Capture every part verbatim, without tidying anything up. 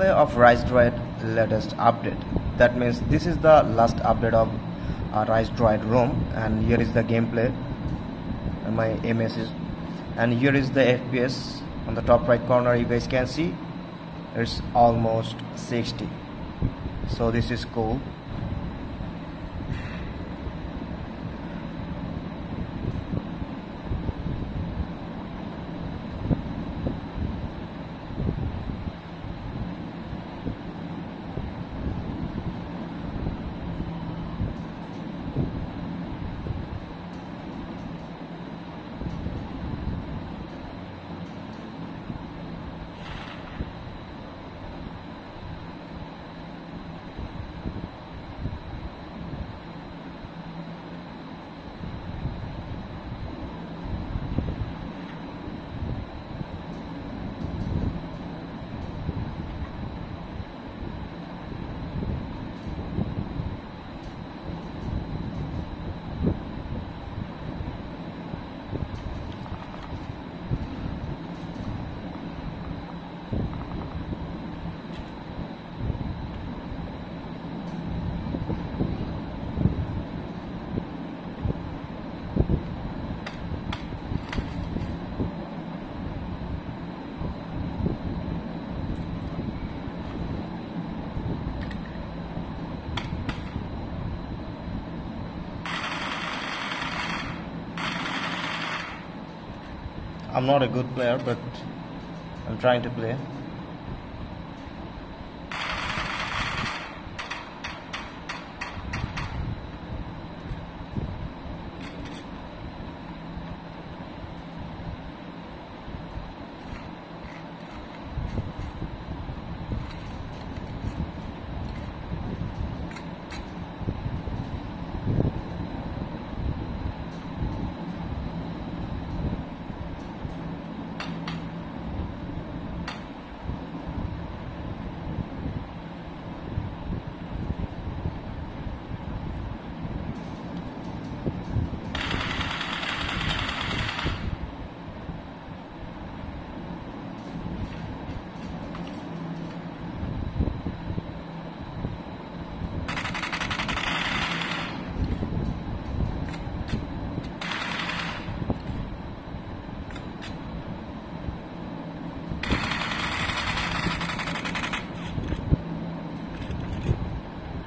display of RiceDroid latest update. That means this is the last update of uh, RiceDroid ROM, and here is the gameplay and my M S is, and here is the F P S on the top right corner. You guys can see it's almost sixty, so this is cool. I'm not a good player, but I'm trying to play.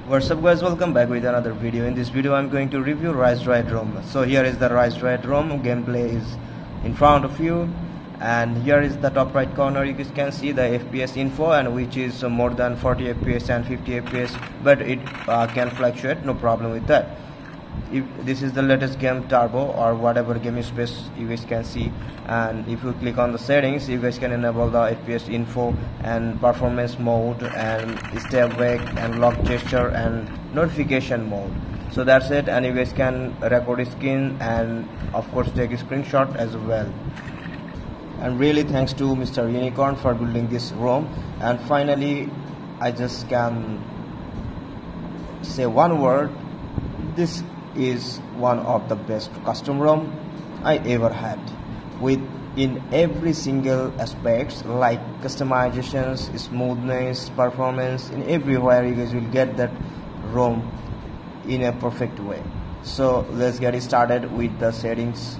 What's up guys, welcome back with another video. In this video I'm going to review RiceDroid ROM. So here is the RiceDroid ROM, gameplay is in front of you, and here is the top right corner, you guys can see the F P S info, and which is more than forty F P S and fifty F P S, but it uh, can fluctuate, no problem with that. If this is the latest game turbo or whatever game space you guys can see, and if you click on the settings you guys can enable the F P S info and performance mode and step back and lock gesture and notification mode. So that's it, and you guys can record a skin and of course take a screenshot as well. And really thanks to Mister Unicorn for building this ROM. And finally I just can say one word, this is one of the best custom ROM I ever had, with in every single aspects like customizations, smoothness, performance, in everywhere you guys will get that ROM in a perfect way. So let's get started with the settings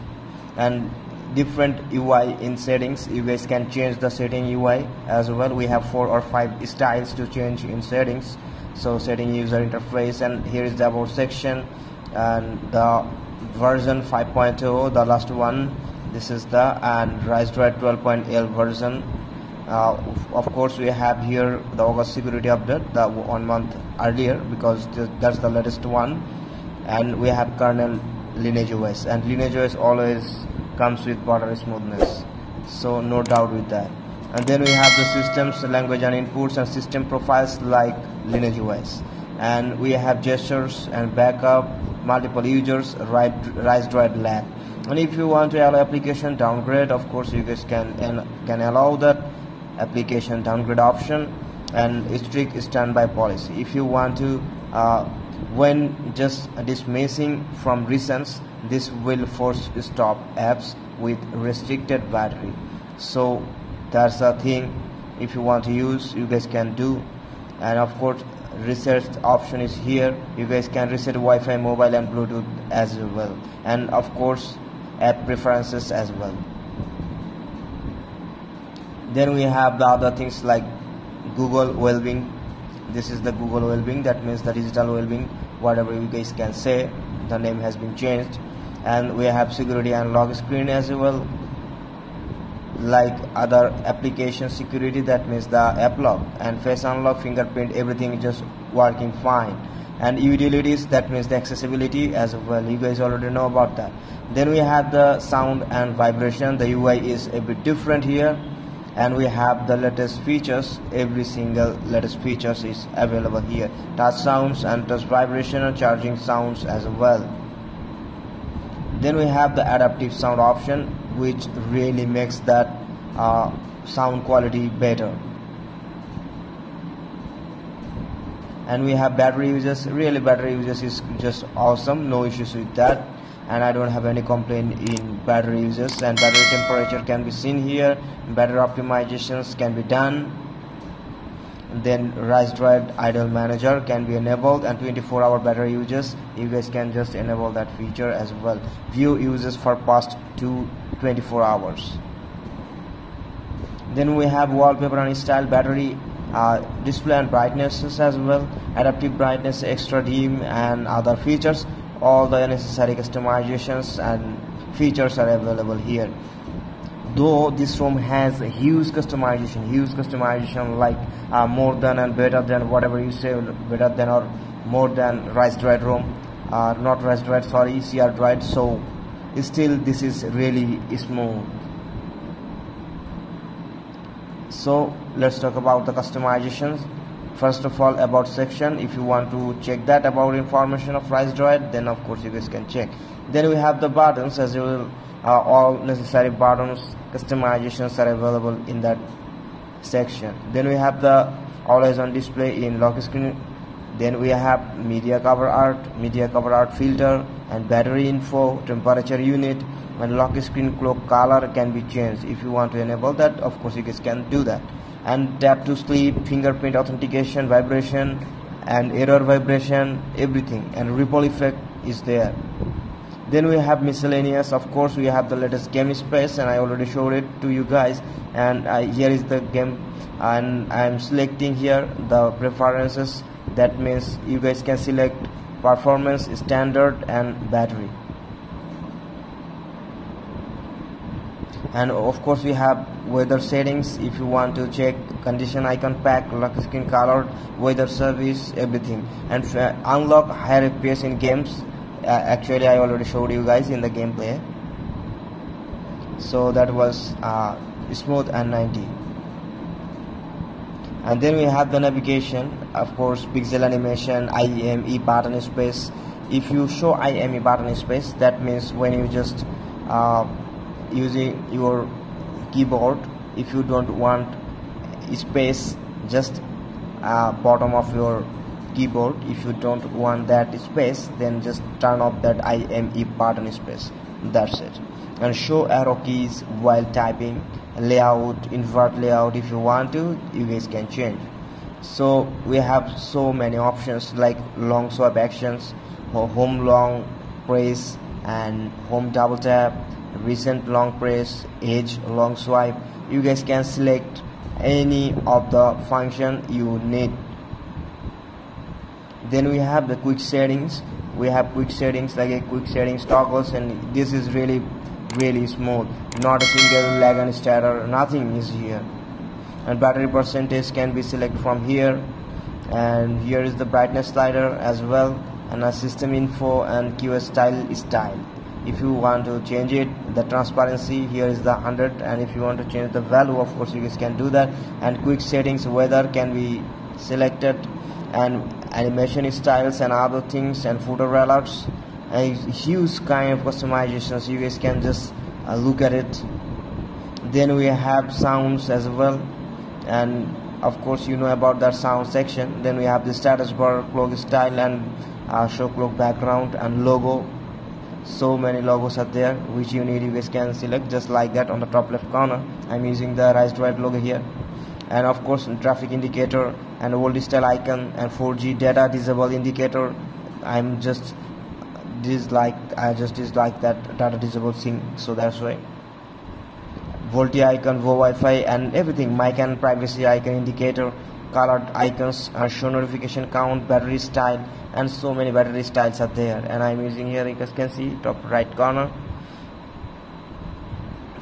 and different U I. In settings you guys can change the setting U I as well. We have four or five styles to change in settings. So setting user interface, and here is the about section and the version five point oh, the last one. This is the and RiceDroid twelve point L version. Uh, of course we have here the August security update, the one month earlier, because th that's the latest one. And we have kernel Lineage O S, and Lineage O S always comes with border smoothness, so no doubt with that. And then we have the systems, language and inputs, and system profiles like Lineage O S. And we have gestures and backup, multiple users, RiceDroid LAN. And if you want to allow application downgrade, of course you guys can can allow that application downgrade option, and strict standby policy. If you want to, uh, when just dismissing from recents, this will force stop apps with restricted battery. So that's the thing if you want to use, you guys can do. And of course, reset option is here. You guys can reset Wi-Fi, mobile and Bluetooth as well, and of course app preferences as well. Then we have the other things like Google well-being. This is the Google well-being, that means the digital well-being, whatever you guys can say, the name has been changed. And we have security and lock screen as well, like other application security, that means the app lock and face unlock, fingerprint, everything is just working fine. And utilities, that means the accessibility as well, you guys already know about that. Then we have the sound and vibration. The U I is a bit different here, and we have the latest features. Every single latest features is available here, touch sounds and touch vibration and charging sounds as well. Then we have the adaptive sound option, which really makes that uh, sound quality better. And we have battery usage. Really, battery usage is just awesome, no issues with that, and I don't have any complaint in battery usage. And battery temperature can be seen here, battery optimizations can be done. Then RiceDroid idle manager can be enabled, and twenty-four hour battery users, you guys can just enable that feature as well. View users for past two twenty-four hours. Then we have wallpaper and style, battery, uh, display and brightnesses as well, adaptive brightness, extra dim and other features. All the necessary customizations and features are available here. Though this ROM has a huge customization, huge customization like uh, more than and better than, whatever you say, better than or more than RiceDroid ROM, uh, not RiceDroid, sorry, CrDroid. So still this is really smooth. So let's talk about the customizations. First of all, about section, if you want to check that about information of RiceDroid, then of course you guys can check. Then we have the buttons as well. Uh, all necessary buttons customizations are available in that section. Then we have the always on display in lock screen. Then we have media cover art, media cover art filter, and battery info, temperature unit, and lock screen clock color can be changed. If you want to enable that, of course you guys can do that. And tap to sleep, fingerprint authentication, vibration and error vibration, everything, and ripple effect is there. Then we have miscellaneous. Of course we have the latest game space, and I already showed it to you guys. And uh, here is the game, and I am selecting here the preferences. That means you guys can select performance, standard and battery. And of course we have weather settings, if you want to check condition, icon pack, lock screen color, weather service, everything. And uh, unlock higher F P S in games. Uh, actually I already showed you guys in the gameplay. So that was uh, smooth and ninety. And then we have the navigation, of course pixel animation, I M E button space. If you show I M E button space, that means when you just uh, using your keyboard, if you don't want space, just uh, bottom of your keyboard, if you don't want that space, then just turn off that I M E button space, that's it. And show arrow keys while typing, layout, invert layout, if you want to, you guys can change. So we have so many options like long swipe actions, home long press and home double tap, recent long press, edge long swipe. You guys can select any of the function you need. Then we have the quick settings. We have quick settings like a quick settings toggles, and this is really really smooth, not a single lag and stutter, nothing is here. And battery percentage can be selected from here, and here is the brightness slider as well, and a system info and Q S style style if you want to change it. The transparency here is the one hundred, and if you want to change the value, of course you guys can do that. And quick settings weather can be selected, and animation styles and other things, and footer alerts, and huge kind of customizations. You guys can just uh, look at it. Then we have sounds as well, and of course you know about that sound section. Then we have the status bar, clock style, and uh, show clock background and logo. So many logos are there which you need, you guys can select just like that on the top left corner. I'm using the RiceDroid logo here. and of course traffic indicator and old style icon and four G data disable indicator. I'm just dislike I just dislike that data disable thing, so that's why. Volti icon, Vo Wi-Fi and everything, mic and privacy icon indicator, colored icons, uh, show notification count, battery style, and so many battery styles are there. And I'm using here, you guys can see, top right corner.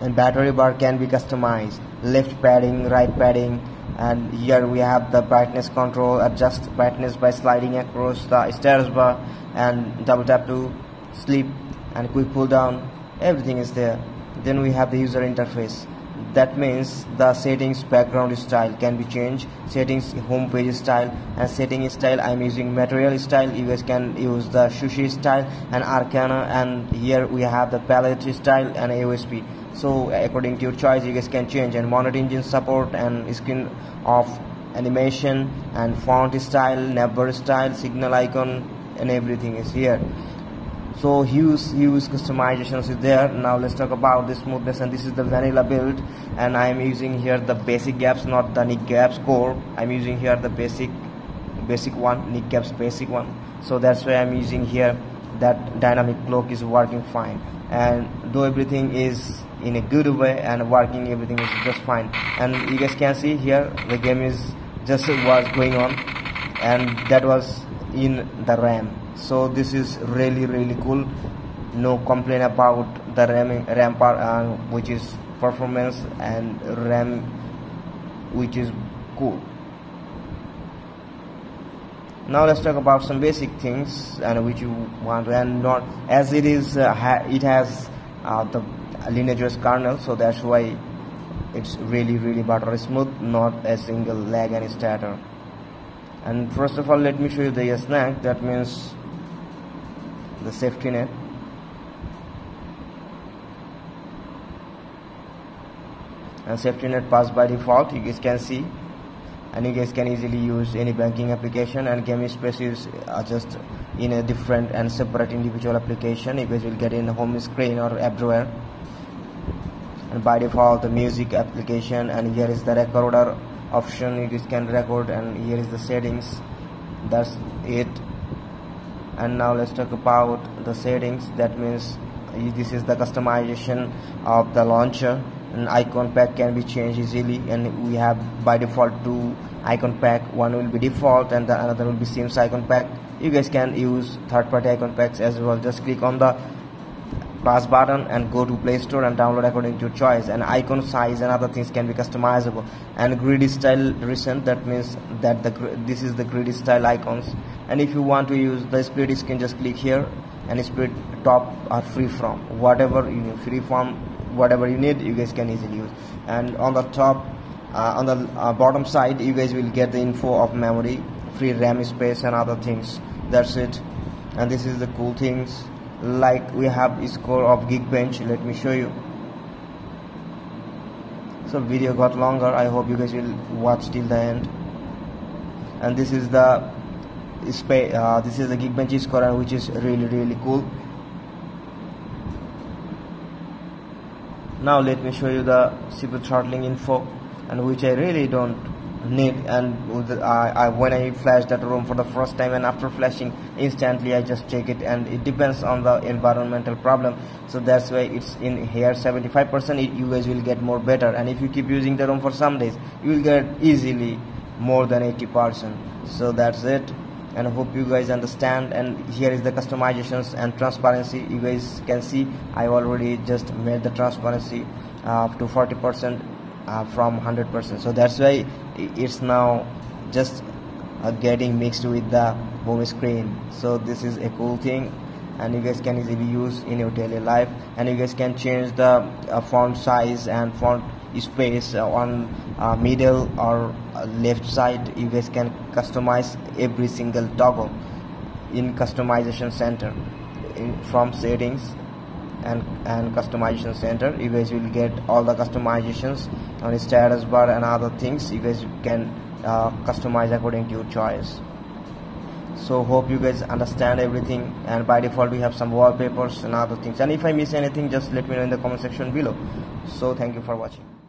And battery bar can be customized, left padding, right padding, and here we have the brightness control, adjust brightness by sliding across the status bar, and double tap to sleep and quick pull down, everything is there. Then we have the user interface, that means the settings, background style can be changed, settings, home page style, and setting style I'm using material style. You guys can use the sushi style and arcana, and here we have the palette style and A O S P, so according to your choice you guys can change, and monitor engine support and screen off animation and font style, number style, signal icon, and everything is here. So huge huge customizations is there. Now let's talk about the smoothness, and this is the vanilla build, and I am using here the basic gaps, not the Nick Gaps core. I'm using here the basic basic one, Nick Gaps basic one, so that's why I'm using here that dynamic clock is working fine, and though everything is in a good way and working, everything is just fine. And you guys can see here the game is just was going on, and that was in the RAM. So this is really really cool. No complaint about the RAM, RAM part, uh, which is performance, and RAM which is cool. Now let's talk about some basic things and which you want to, and not as it is uh, ha it has uh, the Lineage O S kernel, so that's why it's really really butter smooth, not a single lag and stutter. And first of all, let me show you the snack, that means the safety net. And safety net pass by default, you guys can see, and you guys can easily use any banking application, and gaming spaces are just in a different and separate individual application. You guys will get in home screen or everywhere. And by default the music application, and here is the recorder option, you guys can record, and here is the settings, that's it. And now let's talk about the settings, that means this is the customization of the launcher, and icon pack can be changed easily, and we have by default two icon pack, one will be default and the another will be Sims icon pack. You guys can use third-party icon packs as well, just click on the plus button and go to Play Store and download according to your choice. And icon size and other things can be customizable, and grid style recent, that means that the this is the grid style icons. And if you want to use the split screen, just click here, and split top or free from whatever you need, free from whatever you need, you guys can easily use. And on the top uh, on the uh, bottom side, you guys will get the info of memory, free RAM space, and other things, that's it. And this is the cool things, like we have a score of Geekbench. Let me show you. So video got longer, I hope you guys will watch till the end. And this is the uh, this is the Geekbench score, which is really really cool. Now let me show you the C P U throttling info, and which I really don't need. And uh, I, when I flash that ROM for the first time, and after flashing instantly I just check it, and it depends on the environmental problem, so that's why it's in here seventy-five percent. You guys will get more better, and if you keep using the ROM for some days, you will get easily more than eighty percent. So that's it, and I hope you guys understand. And here is the customizations and transparency, you guys can see I already just made the transparency up to forty percent Uh, from one hundred percent, so that's why it's now just uh, getting mixed with the home screen. So this is a cool thing, and you guys can easily use in your daily life. And you guys can change the uh, font size and font space uh, on uh, middle or uh, left side. You guys can customize every single toggle in customization center, in, from settings and and customization center. You guys will get all the customizations on status bar and other things. You guys can uh, customize according to your choice. So hope you guys understand everything. And by default we have some wallpapers and other things, and if I miss anything, just let me know in the comment section below. So thank you for watching.